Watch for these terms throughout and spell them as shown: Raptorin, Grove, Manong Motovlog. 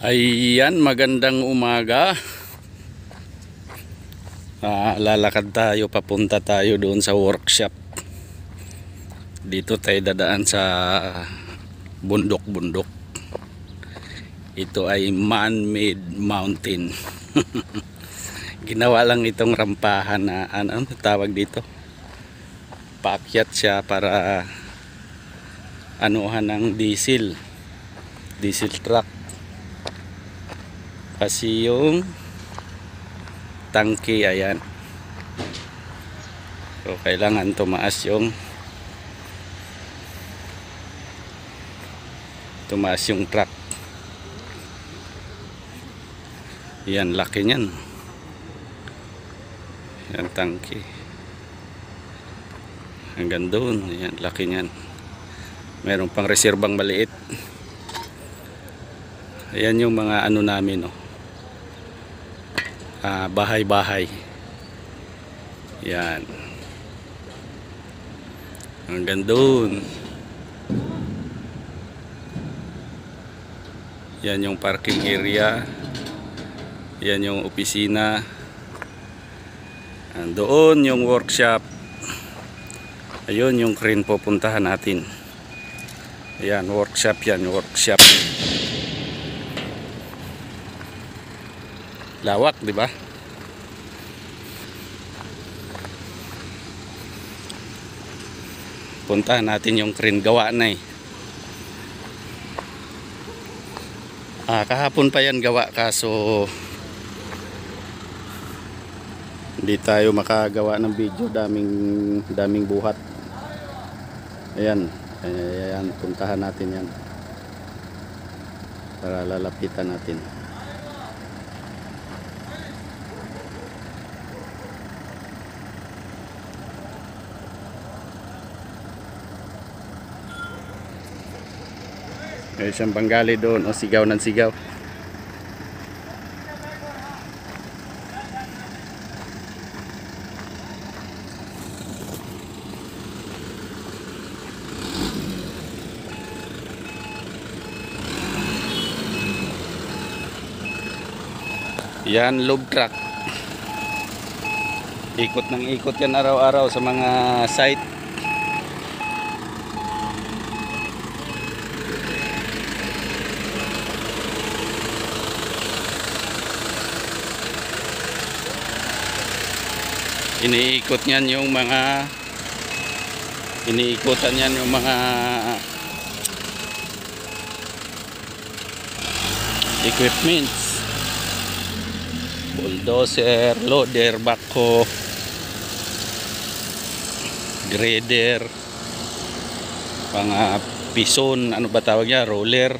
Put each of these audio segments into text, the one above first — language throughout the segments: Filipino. Ayan, magandang umaga. Lalakad tayo, papunta tayo doon sa workshop. Dito tayo dadaan sa bundok-bundok. Ito ay man-made mountain. Ginawa lang itong rampahan na ano tawag dito? Paakyat siya para anuhan ng diesel truck. Kasi yung tangke, ayan. So, kailangan tumaas yung truck. Ayan, laki niyan. Ayan, tangke. Hanggang doon, ayan, laki niyan. Meron pang reserbang maliit. Ayan yung mga ano namin, no? Bahay-bahay. Yan. Hanggang doon. Yan yung parking area. Yan yung opisina. And doon yung workshop. Ayun yung crane pupuntahan natin. Ayan, workshop yan. Workshop. Lawak, di ba? Puntahan natin yung crane, gawa na eh. Kahapon pa yan gawa, kaso hindi tayo makagawa ng video, daming buhat. Ayan, puntahan natin yan para lalapitan natin. May siyang Bengali doon, o sigaw ng sigaw. Yan, lube truck. Ikot ng ikot yan araw-araw sa mga site. Iniikutan yan yung mga equipments, bulldozer, loader, backhoe, grader, mga pison, ano ba tawag niya, roller.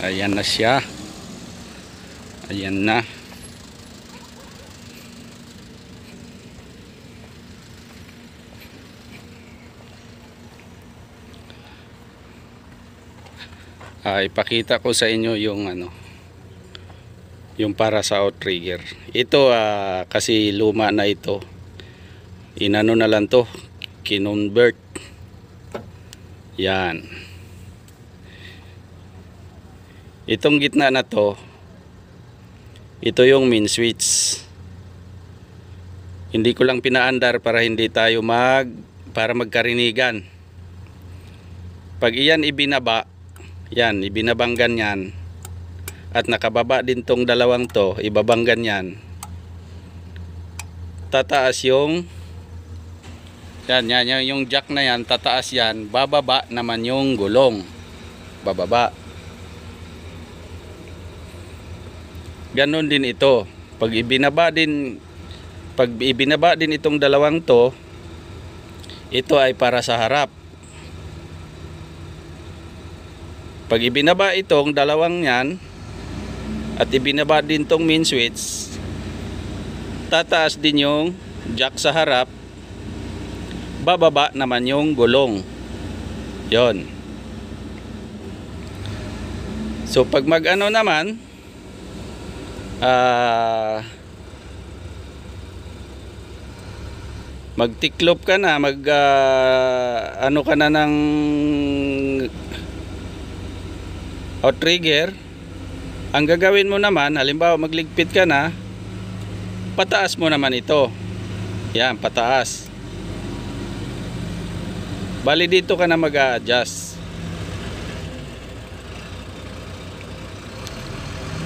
Ayan na siya. Ayan na. Ipakita ko sa inyo yung ano, yung para sa outrigger. Ito kasi luma na ito. Inano na lang to, kinonvert. Yan. Itong gitna na to, ito yung main switch. Hindi ko lang pinaandar para hindi tayo magkarinigan. Pag iyan ibinaba, yan, ibinabanggan yan. At nakababa din tong dalawang to, ibabanggan yan. Tataas yung yan, yung jack na yan, tataas yan, bababa naman yung gulong. Bababa. Ganon din ito. Pag ibinaba din itong dalawang to, ito ay para sa harap. Pag ibinaba itong dalawang yan, at ibinaba din itong main switch, tataas din yung jack sa harap, bababa naman yung gulong. Yon. So pag mag-ano naman, magtiklop ka na, ano ka na ng o trigger, ang gagawin mo naman, halimbawa magligpit ka na, pataas mo naman ito. Yan, pataas. Bali dito ka na mag-a-adjust.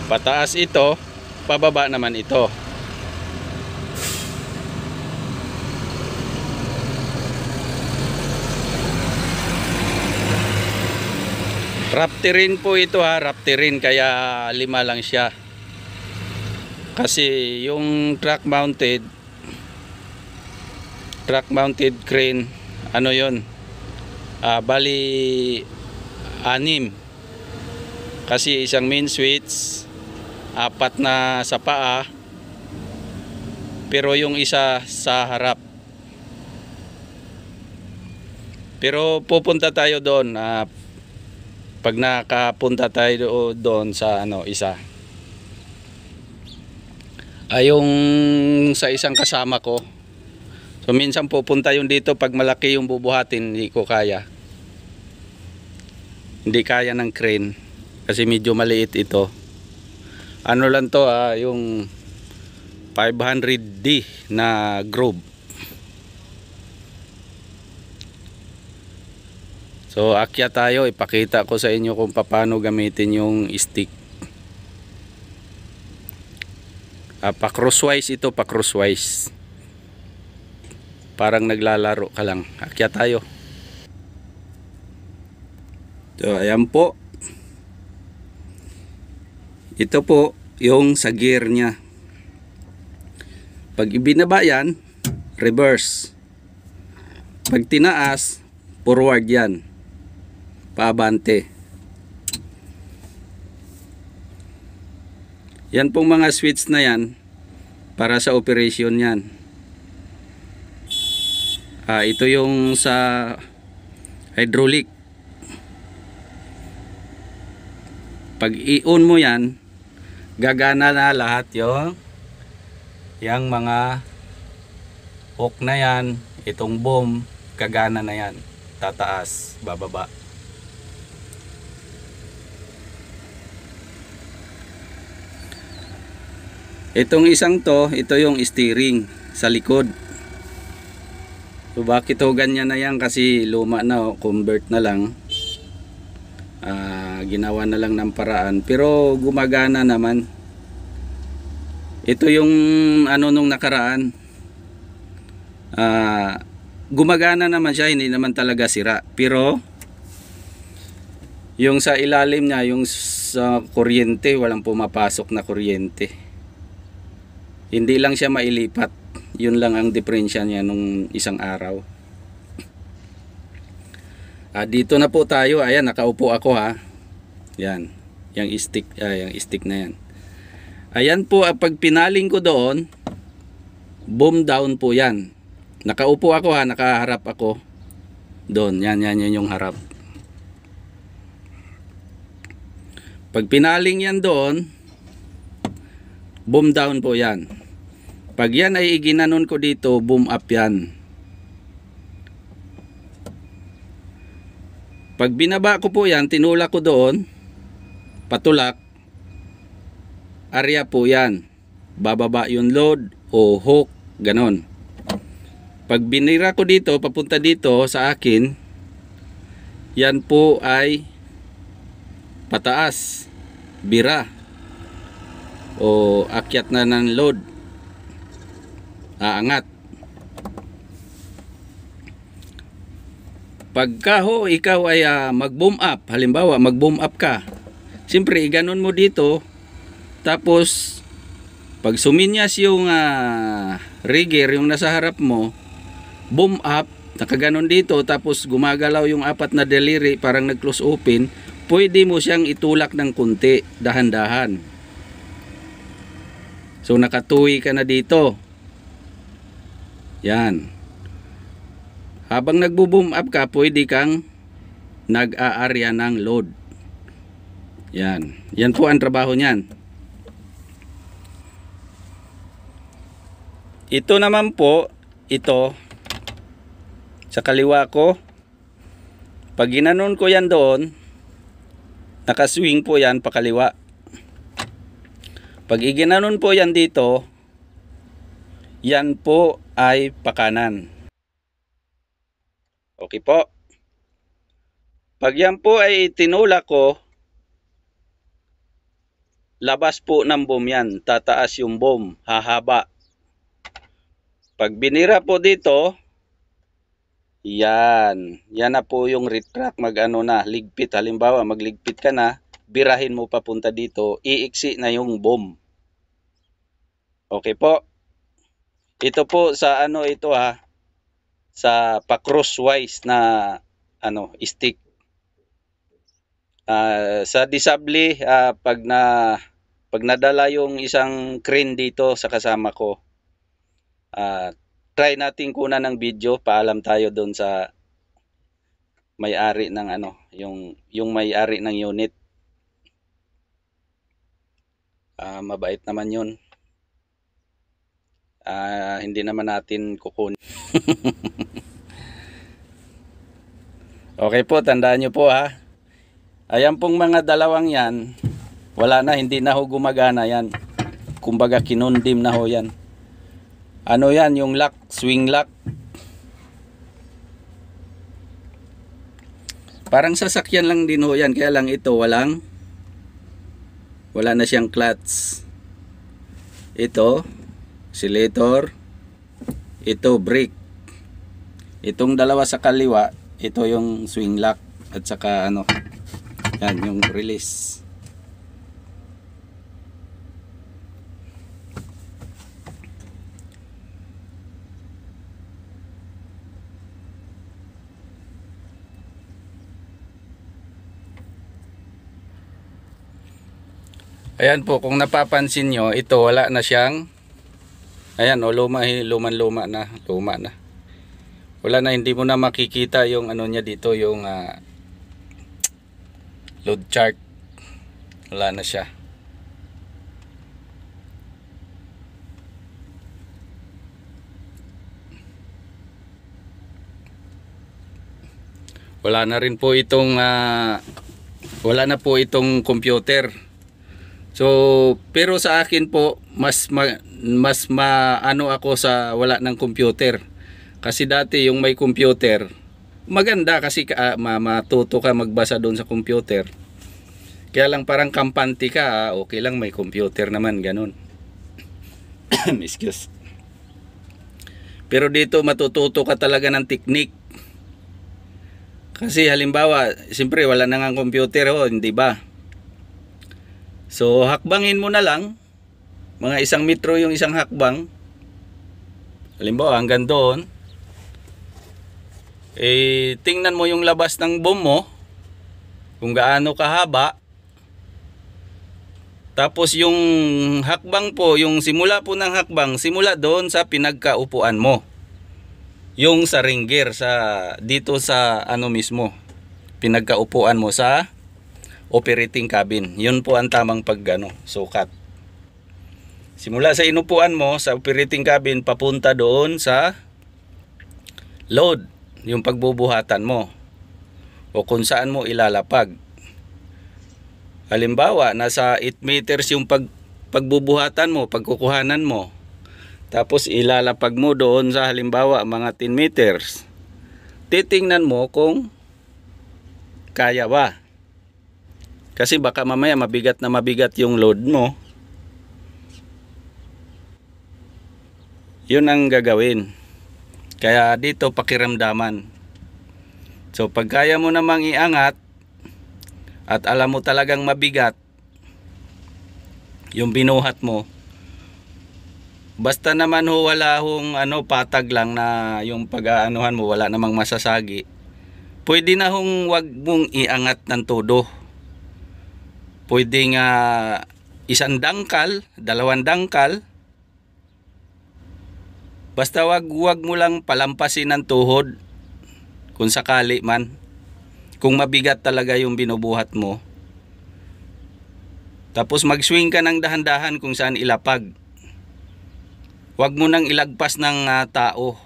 Pataas ito, pababa naman ito. Raptorin po ito ha, Raptorin, kaya 5 lang siya. Kasi yung track mounted crane, ano yun? Bali 6. Kasi isang main switch, 4 na sa paa, pero yung isa sa harap. Pero pupunta tayo doon, pag nakapunta tayo doon sa ano isa ay yung sa isang kasama ko, so minsan pupunta yung dito pag malaki yung bubuhatin, hindi kaya ng crane kasi medyo maliit ito. Ano lang to, yung 500D na Grove. So akyat tayo, ipakita ko sa inyo kung paano gamitin yung stick. Pa-crosswise ito, pa-crosswise. Parang naglalaro ka lang. Akyat tayo. So ayan po. Ito po yung sa gear niya. Pag ibinaba yan, reverse. Pag tinaas, forward yan. Paabante. Yan pong mga switch na yan para sa operation yan. Ito yung sa hydraulic. Pag i-on mo yan, gagana na lahat yung mga hook na yan, itong bomb, gagana na yan, tataas, bababa. Itong isang to, ito yung steering sa likod. So bakit ho ganyan na yan? Kasi luma na, convert na lang. Ginawa na lang ng paraan. Pero gumagana naman. Ito yung ano nung nakaraan. Gumagana naman siya, hindi naman talaga sira. Pero yung sa ilalim niya, yung sa kuryente, walang pumapasok na kuryente. Hindi lang siya mailipat. Yun lang ang diferensya niya nung isang araw. Dito na po tayo. Ayan, nakaupo ako ha. Yan. Yung stick na yan. Ayan po, pag pinaling ko doon, boom down po yan. Nakaupo ako ha. Nakaharap ako. Doon. Yan yung harap. Pag pinaling yan doon, boom down po yan. Pag yan ay iginanon ko dito, boom up yan. Pag binaba ko po yan, tinulak ko doon, patulak, area po yan. Bababa yung load o hook, ganon. Pag binira ko dito, papunta dito sa akin, yan po ay pataas, bira. O akyat na ng load, aangat. Pagka ho ikaw ay mag-boom up, halimbawa mag-boom up ka, siyempre iganon mo dito, tapos pag suminyas yung rigger, yung nasa harap mo, boom up, nakaganon dito, tapos gumagalaw yung 4 na daliri, parang nag-close open, pwede mo siyang itulak ng kunti, dahan-dahan. So nakatuwi ka na dito. Yan. Habang nagbo-boom up ka, pwede kang nag-aarya ng load. Yan. Yan po ang trabaho niyan. Ito naman po, ito sa kaliwa ko. Pag ginanon ko yan doon, Nakaswing po yan pakaliwa. Pag iginanon po yan dito, yan po ay pakanan. Okay po. Pag yan po ay tinulak ko, labas po ng boom yan. Tataas yung boom. Hahaba. Pag binira po dito, yan. Yan na po yung retract. Mag-ano na, ligpit. Halimbawa, magligpit ka na, birahin mo papunta dito, iiksi na yung boom. Okay po. Ito po sa ano ito ha. Sa pa-crosswise na ano, stick. Sa disable, pag nadala yung isang crane dito sa kasama ko, try natin kunan ng video, paalam tayo doon sa may-ari ng ano, yung may-ari ng unit. Mabait naman yun. Hindi naman natin kukunin. Okay po, tandaan nyo po ha. Ayan pong mga dalawang yan, wala na, hindi na ho gumagana yan. Kumbaga kinundim na ho yan. Ano yan, yung lock, swing lock. Parang sasakyan lang din ho yan, kaya lang ito walang, wala na siyang clutch. Ito, oscillator, ito brake. Itong dalawa sa kaliwa, ito yung swing lock at saka ano, yan yung release. Ayan po, kung napapansin nyo, ito wala na siyang, ayan o, luma na. Wala na, hindi mo na makikita yung ano niya dito, yung load chart. Wala na siya. Wala na rin po itong wala na po itong computer. So pero sa akin po mas ano ako sa wala ng computer. Kasi dati yung may computer, maganda kasi matuto ka magbasa doon sa computer. Kaya lang parang kampante ka, okay lang may computer naman, ganun. Excuse. Pero dito matututo ka talaga ng technique. Kasi halimbawa, siyempre wala na nga computer ho, hindi ba? So hakbangin mo na lang, mga isang metro yung isang hakbang. Halimbawa hanggang doon. Eh, tingnan mo yung labas ng boom mo kung gaano kahaba, tapos yung hakbang po, yung simula po ng hakbang, simula doon sa pinagkaupuan mo, yung sa ring gear, sa dito sa ano mismo pinagkaupuan mo sa operating cabin, yun po ang tamang pagano sukat. Simula sa inupuan mo sa operating cabin papunta doon sa load, yung pagbubuhatan mo o kung saan mo ilalapag. Halimbawa nasa 8 meters yung pagbubuhatan mo, pagkukuhanan mo, tapos ilalapag mo doon sa halimbawa mga 10 meters. Titingnan mo kung kaya ba, kasi baka mamaya mabigat na mabigat yung load mo. Yun ang gagawin. Kaya dito pakiramdaman. So pag kaya mo namang iangat at alam mo talagang mabigat yung binuhat mo, basta naman ho wala hong ano, patag lang na yung pag-aanuhan mo, wala namang masasagi, pwede na hong wag mong iangat ng todo. Pwede nga isang dangkal, dalawang dangkal. Basta wag mo lang palampasin ng tuhod kung sakali man. Kung mabigat talaga yung binubuhat mo. Tapos mag-swing ka ng dahan-dahan kung saan ilapag. Wag mo nang ilagpas ng tao.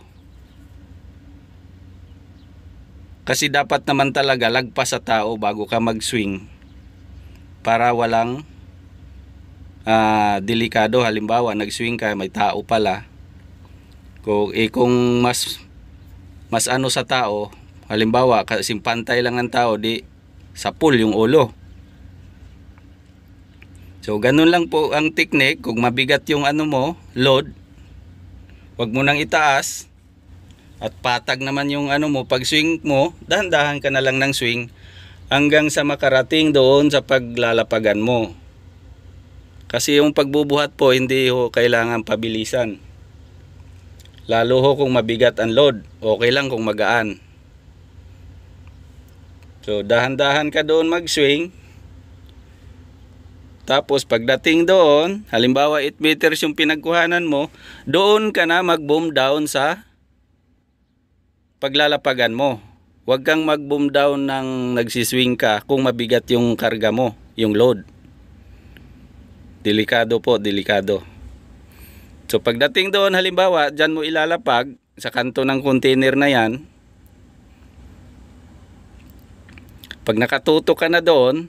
Kasi dapat naman talaga lagpas sa tao bago ka mag-swing. para walang delikado. Halimbawa nag-swing ka, may tao pala. Kung mas ano sa tao, halimbawa kasi pantay lang ang tao, di sapul yung ulo. So ganun lang po ang technique. Kung mabigat yung ano mo, load, wag mo nang itaas. At patag naman yung ano mo, pag swing mo, dahan-dahan ka na lang ng swing hanggang sa makarating doon sa paglalapagan mo. Kasi yung pagbubuhat po, hindi ho kailangan pabilisan. Lalo ho kung mabigat ang load, okay lang kung magaan. So dahan-dahan ka doon mag-swing. Tapos pagdating doon, halimbawa 8 meters yung pinagkuhanan mo, doon ka na mag-boom down sa paglalapagan mo. Huwag kang mag-boom down nang nagsiswing ka kung mabigat yung karga mo, yung load. Delikado po, delikado. So pagdating doon, halimbawa, dyan mo ilalapag sa kanto ng container na yan. Pag nakatuto ka na doon,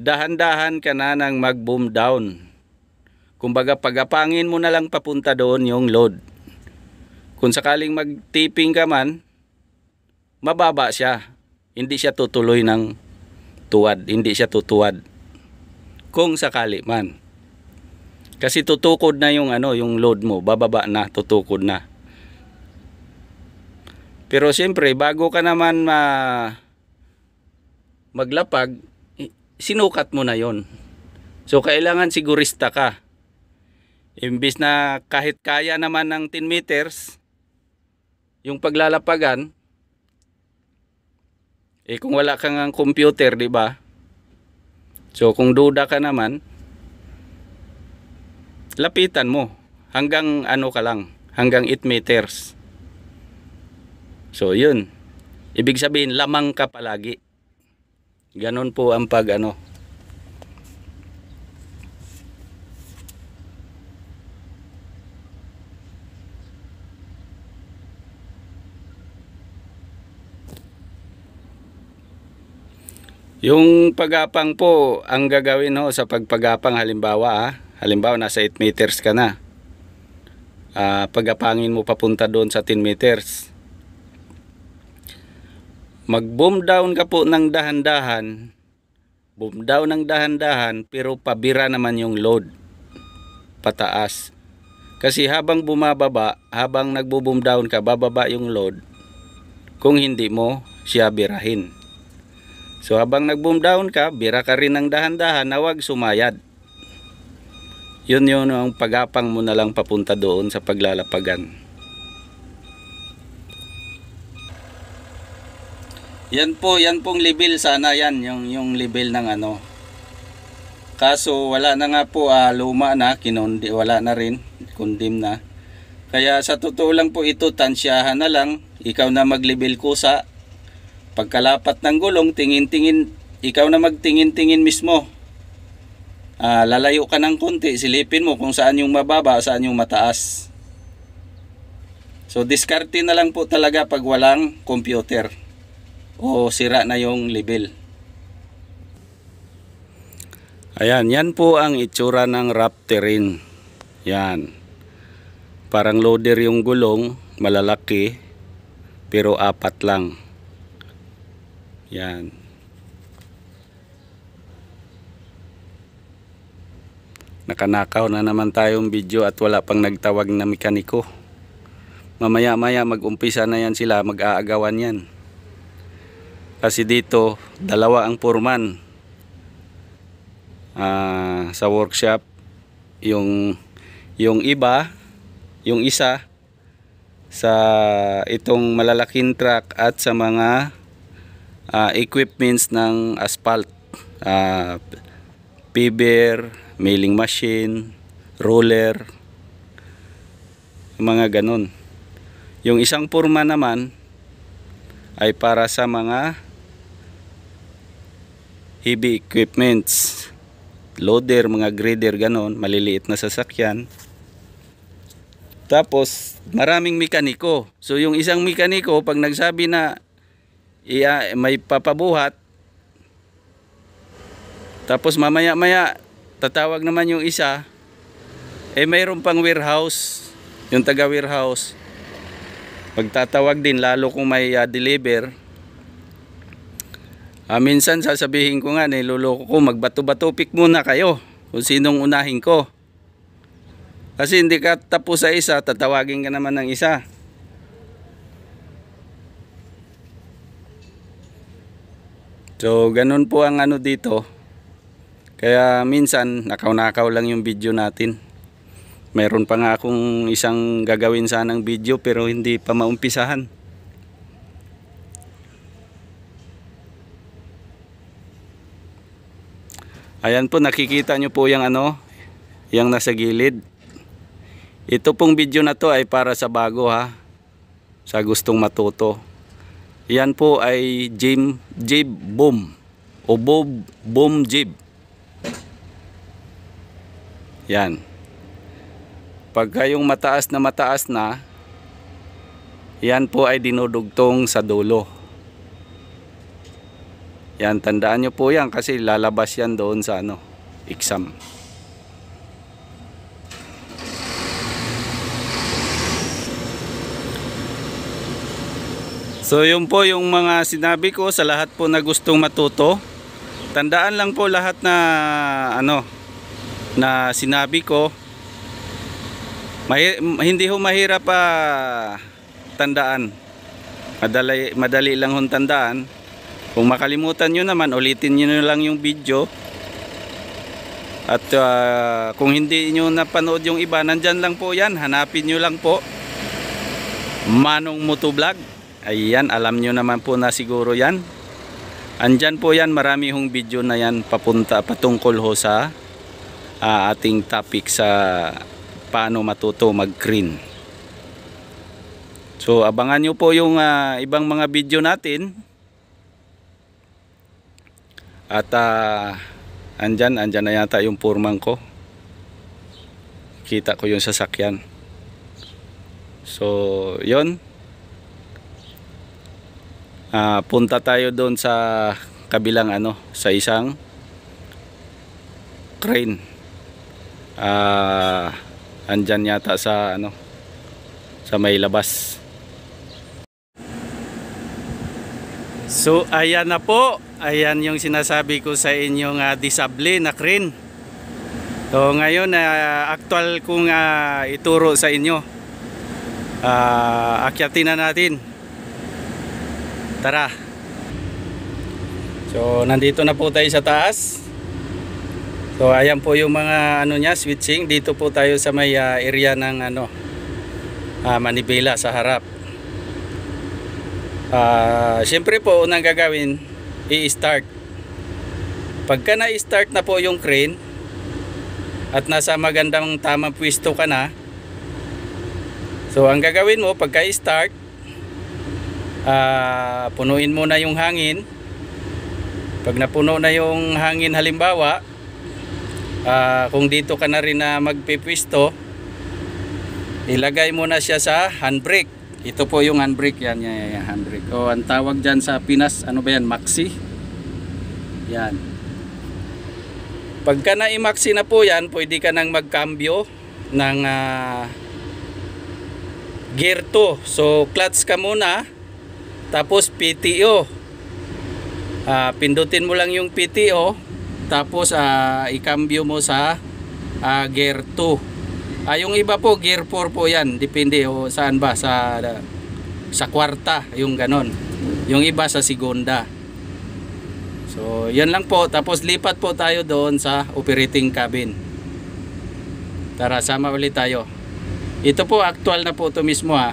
dahan-dahan ka na ng mag-boom down. Kumbaga pagapangin mo na lang papunta doon yung load. Kung sakaling mag-tipping ka man, mababa siya. Hindi siya tutuloy ng tuwad. Hindi siya tutuwad. Kung sakali man. Kasi tutukod na yung ano, yung load mo, bababa na, tutukod na. Pero siyempre, bago ka naman maglapag, sinukat mo na yon. So kailangan sigurista ka. Imbis na kahit kaya naman ng 10 meters yung paglalapagan, eh kung wala kang ang computer, di ba? So kung duda ka naman, lapitan mo hanggang ano ka lang, hanggang 8 meters. So yun. Ibig sabihin lamang ka palagi. Ganon po ang pag-ano. Yung pagapang po, ang gagawin ho sa pagpagapang, halimbawa nasa 8 meters ka na. Pagapangin mo papunta doon sa 10 meters. Mag-boom down ka po ng dahan-dahan. Boom down ng dahan-dahan, pero pabira naman yung load. Pataas. Kasi habang bumababa, habang nagbo-boom down ka, bababa yung load. Kung hindi mo siya birahin. So habang nag-boom down ka, bira ka rin ng dahan-dahan na huwag sumayad. Yun yun ang pagapang mo na lang papunta doon sa paglalapagan. Yan po, yan pong level sana yan, yung level ng ano. Kaso wala na nga po, luma na, wala na rin, kundim na. Kaya sa totoo lang po ito, tansyahan na lang, ikaw na mag-level kusa. Pagkalapat ng gulong, tingin-tingin, ikaw na magtingin-tingin mismo. Lalayo ka ng konti, silipin mo kung saan yung mababa, saan yung mataas. So diskarte na lang po talaga pag walang computer. O sira na yung level. Ayan, yan po ang itsura ng Raptorin. Yan. Parang loader yung gulong, malalaki, pero apat lang. Yan. Nakanakaw na naman tayong video at wala pang nagtawag na mekaniko. Mamaya-maya mag-umpisa na yan sila, mag-aagawan yan. Kasi dito, dalawa ang foreman sa workshop. Yung iba, yung isa, sa itong malalaking truck at sa mga equipments ng asphalt. Paver, milling machine, roller, mga ganon. Yung isang foreman naman ay para sa mga heavy equipments, loader, mga grader, ganon, maliliit na sasakyan. Tapos maraming mekaniko. So yung isang mekaniko, pag nagsabi na may papabuhat, Tapos mamaya-maya tatawag naman yung isa. Eh mayroon pang warehouse, yung taga warehouse. Pagtatawag din lalo kung may deliver. Minsan sasabihin ko nga, niloloko ko, magbato-bato pick muna kayo kung sinong unahin ko. Kasi hindi ka tapos sa isa, tatawagin ka naman ng isa. So, ganun po ang ano dito. Kaya minsan, nakaw-nakaw lang yung video natin. Mayroon pa nga akong isang gagawin sanang video pero hindi pa maumpisahan. Ayan po, nakikita nyo po yung ano, yung nasa gilid. Ito pong video na to ay para sa bago ha, sa gustong matuto. Yan po ay jib boom o boom jib. Yan. Pagka yung mataas na, yan po ay dinudugtong sa dulo. Yan, tandaan nyo po yan kasi lalabas yan doon sa ano, exam. So yun po yung mga sinabi ko sa lahat po na gustong matuto. Tandaan lang po lahat na ano na sinabi ko. Hindi ho mahirap pa tandaan. Madali lang hong tandaan. Kung makalimutan nyo naman, ulitin nyo lang yung video. At kung hindi nyo napanood yung iba, nandyan lang po yan. Hanapin nyo lang po Manong Motovlog. Ayan, alam nyo naman po na siguro yan. Andyan po yan, marami hong video na yan papunta patungkol ho sa ating topic sa paano matuto mag-green. So abangan nyo po yung ibang mga video natin. At andyan na yata yung foreman ko. Kita ko yung sasakyan. So yon. Punta tayo doon sa kabilang ano, sa isang crane. Andyan yata sa ano, sa may labas. So ayan na po, ayan yung sinasabi ko sa inyong disable na crane. So ngayon actual kong ituro sa inyo. Akyatin na natin. Tara. So nandito na po tayo sa taas. So ayan po yung mga ano niya, switching. Dito po tayo sa may area ng ano, manibela sa harap. Siyempre po unang gagawin, i-start. Pagka na-start na po yung crane at nasa magandang tamang pwesto ka na, so ang gagawin mo pagka i-start, punuin muna yung hangin. Pag napuno na yung hangin halimbawa, kung dito ka na rin na magpipwisto, ilagay muna siya sa handbrake. Ito po yung handbrake, yan handbrake. O ang tawag dyan sa Pinas, ano ba yan, maxi? Yan. Pagka na i-maxi na po yan, pwede ka nang magkambyo ng gear 2. So clutch ka muna, tapos PTO. Pindutin mo lang yung PTO, tapos ikambyo mo sa gear 2. Yung iba po gear 4 po yan, depende o saan ba, sa kwarta yung ganon. Yung iba sa segunda. So yan lang po, tapos lipat po tayo doon sa operating cabin. Tara, sama ulit tayo. Ito po actual na po to mismo ha.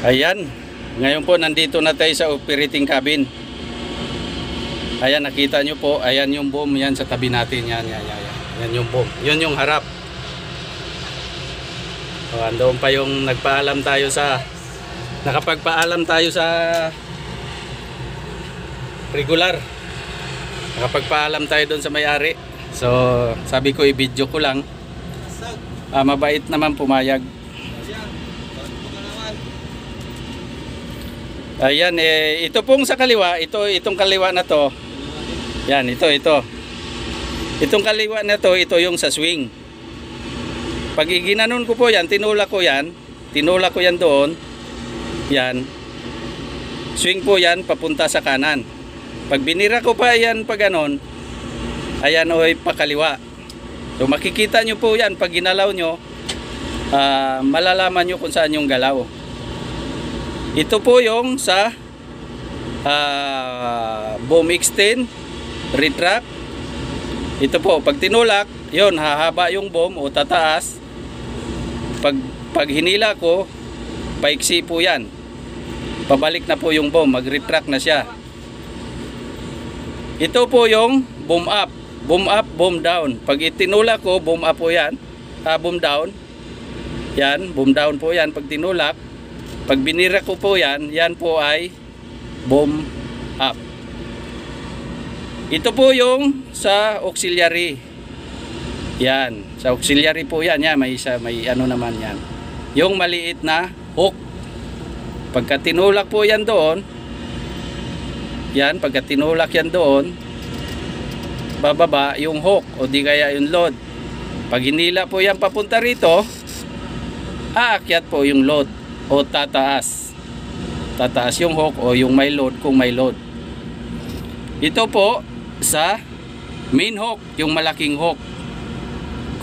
Ayan, ngayon po nandito na tayo sa operating cabin. Ayan, nakita nyo po, ayan yung boom, yan sa tabi natin, yan. Yan yung boom, yun yung harap. So, andoon pa yung nakapagpaalam tayo sa regular. Nakapagpaalam tayo doon sa may-ari. So, sabi ko i-video ko lang. Mabait naman, pumayag. Ayan, ito pong sa kaliwa, itong kaliwa na to. Yan, ito. Itong kaliwa na to, ito yung sa swing. Pag iginanon ko po yan, tinula ko yan doon. Yan. Swing po yan, papunta sa kanan. Pag binira ko pa yan, pag ganon, ayan o, pakaliwa. So makikita nyo po yan, pag ginalaw nyo, malalaman nyo kung saan yung galaw. Ito po yung sa boom extend, retract. Ito po, pag tinulak, yun, hahaba yung boom o tataas. Pag hinila ko, paiksi po yan. Pabalik na po yung boom, mag-retract na siya. Ito po yung boom up. Boom up, boom down. Pag itinulak ko, boom up po yan. Boom down. Yan, boom down po yan pag tinulak. Pag binira ko po yan, yan po ay boom up. Ito po yung sa auxiliary. Yan, sa auxiliary po yan. Yan, may ano naman yan. Yung maliit na hook. Pagka tinulak po yan doon, yan, pagka tinulak yan doon, bababa yung hook o di kaya yung load. Pag hinila po yan papunta rito, aakyat po yung load. O tataas. Tataas yung hook o yung may load kung may load. Ito po sa main hook, yung malaking hook.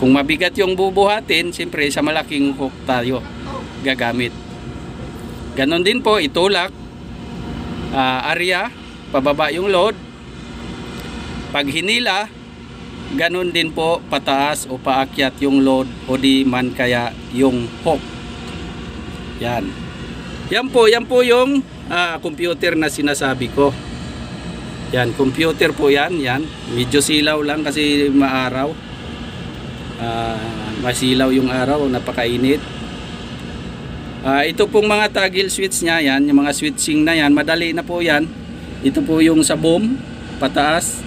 Kung mabigat yung bubuhatin, siyempre sa malaking hook tayo gagamit. Ganon din po, itulak. Area, pababa yung load. Pag hinila, ganon din po pataas o paakyat yung load o di man kaya yung hook. Yan. Yan po yung computer na sinasabi ko. Yan, computer po yan, yan. Medyo silaw lang kasi maaraw. Masilaw yung araw, napakainit. Ito pong mga toggle switch nya yan, yung mga switching na yan, madali na po yan. Ito po yung sa boom, pataas.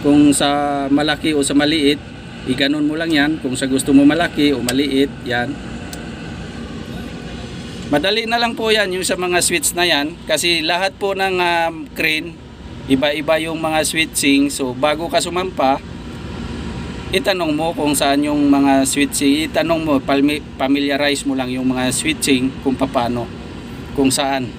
Kung sa malaki o sa maliit, iganon mo lang yan. Kung sa gusto mo malaki o maliit, yan. Madali na lang po yan yung sa mga switch na yan kasi lahat po ng crane iba-iba yung mga switching. So bago ka sumampa, itanong mo kung saan yung mga switching, itanong mo, familiarize mo lang yung mga switching kung paano, kung saan.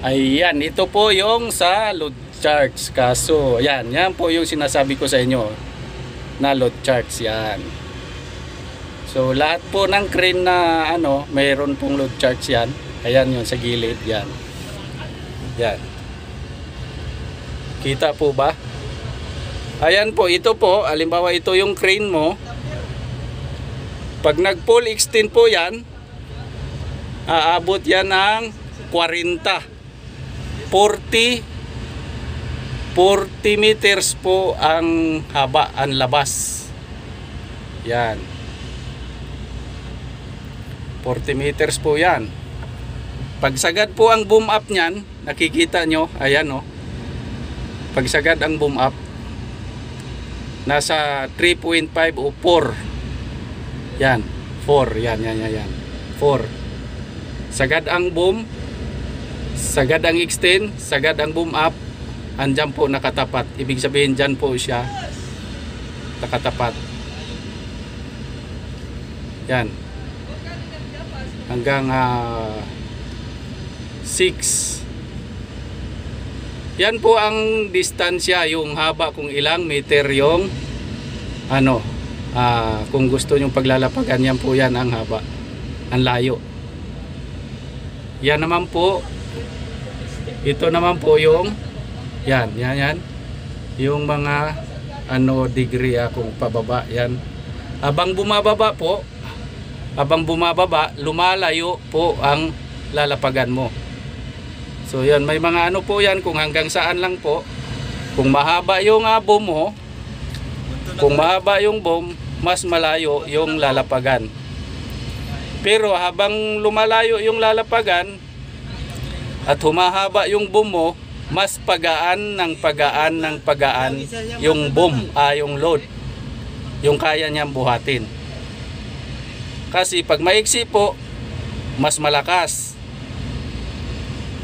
Ayan, ito po yung sa load charts. Kaso yan po yung sinasabi ko sa inyo na load charts yan. So lahat po ng crane na mayroon pong load charts yan. Ayan yun sa gilid yan. Yan. Kita po ba? Ayan po, ito po, halimbawa ito yung crane mo. Pag nag-pull extend po yan, aabot yan ng 40. 40 meters po ang haba, ang labas. Yan. 40 meters po yan. Pagsagad po ang boom up nyan, nakikita nyo, ayan o. Pagsagad ang boom up, nasa 3.5 o 4. Yan, 4. Yan. 4. Sagad ang boom, sagad ang extend, sagad ang boom up, andyan po nakatapat. Ibig sabihin dyan po siya nakatapat. Yan. Hanggang 6. Yan po ang distansya, yung haba kung ilang meter yung kung gusto nyong paglalapagan, yan po yan ang haba, ang layo. Yan naman po, ito naman po yung yan yung mga degree kung pababa yan. Abang bumababa, lumalayo po ang lalapagan mo. So yan, may mga po yan kung hanggang saan lang po. Kung mahaba yung boom mo, kung mahaba yung boom, mas malayo yung lalapagan. Pero habang lumalayo yung lalapagan at humahaba yung boom mo, mas pagaan yung boom, yung load. Yung kaya niyang buhatin. Kasi pag maiksi po, mas malakas.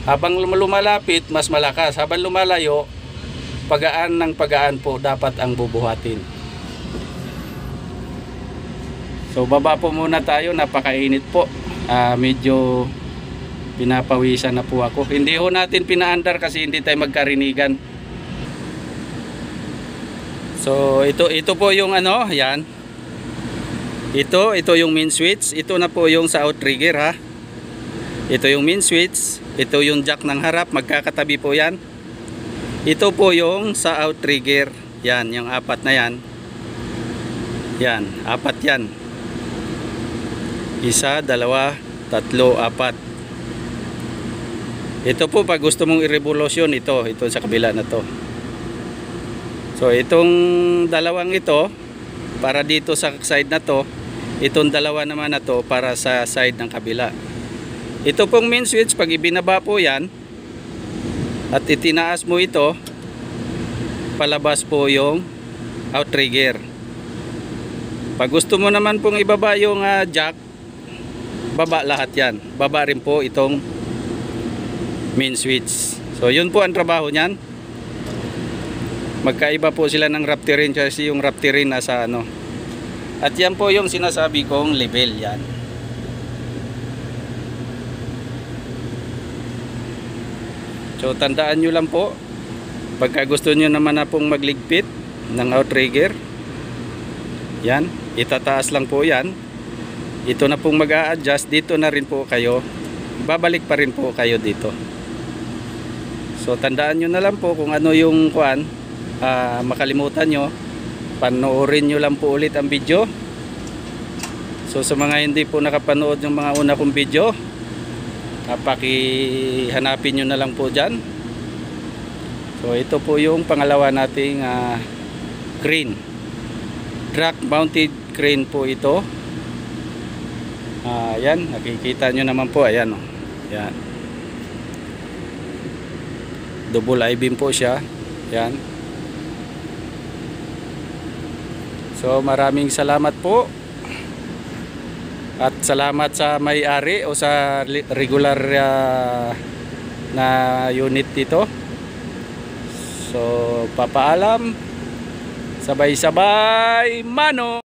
Habang lumalapit, mas malakas. Habang lumalayo, pagaan ng pagaan po dapat ang bubuhatin. So baba po muna tayo, napakainit po. Medyo pinapawisan na po ako. Hindi ho natin pinaandar kasi hindi tayo magkarinigan. So ito po yung ano, yan. Ito yung main switch. Ito na po yung sa outrigger, ha. Ito yung main switch. Ito yung jack ng harap, magkakatabi po yan. Ito po yung sa outrigger. Yan, yung apat na yan. Yan, apat yan. Isa, dalawa, tatlo, apat. Ito po pag gusto mong i-revolusyon, ito sa kabila na to. So itong dalawang ito, para dito sa side na to. Itong dalawa naman na to, para sa side ng kabila. Ito pong main switch, pag ibinaba po yan at itinaas mo ito, palabas po yung outrigger. Pag gusto mo naman pong ibaba yung jack, baba lahat yan. Baba rin po itong main switch. So yun po ang trabaho nyan. Magkaiba po sila ng Raptorin kasi yung Raptorin nasa ano. At yan po yung sinasabi kong level yan. So tandaan nyo lang po, pagka gusto nyo naman na pong magligpit ng outrigger, yan, itataas lang po yan. Ito na pong mag-a-adjust, dito na rin po kayo, babalik pa rin po kayo dito. So tandaan nyo na lang po kung ano yung kuan, makalimutan nyo, panoorin nyo lang po ulit ang video. So sa mga hindi po nakapanood yung mga una kong video, pakihanapin nyo na lang po dyan. So ito po yung pangalawa nating crane, truck mounted crane po ito. Ayan, nakikita nyo naman po, ayan, oh. Ayan. Double I-beam po siya. Ayan. So maraming salamat po. At salamat sa may-ari o sa regular na unit dito. So, papaalam. Sabay-sabay, mano!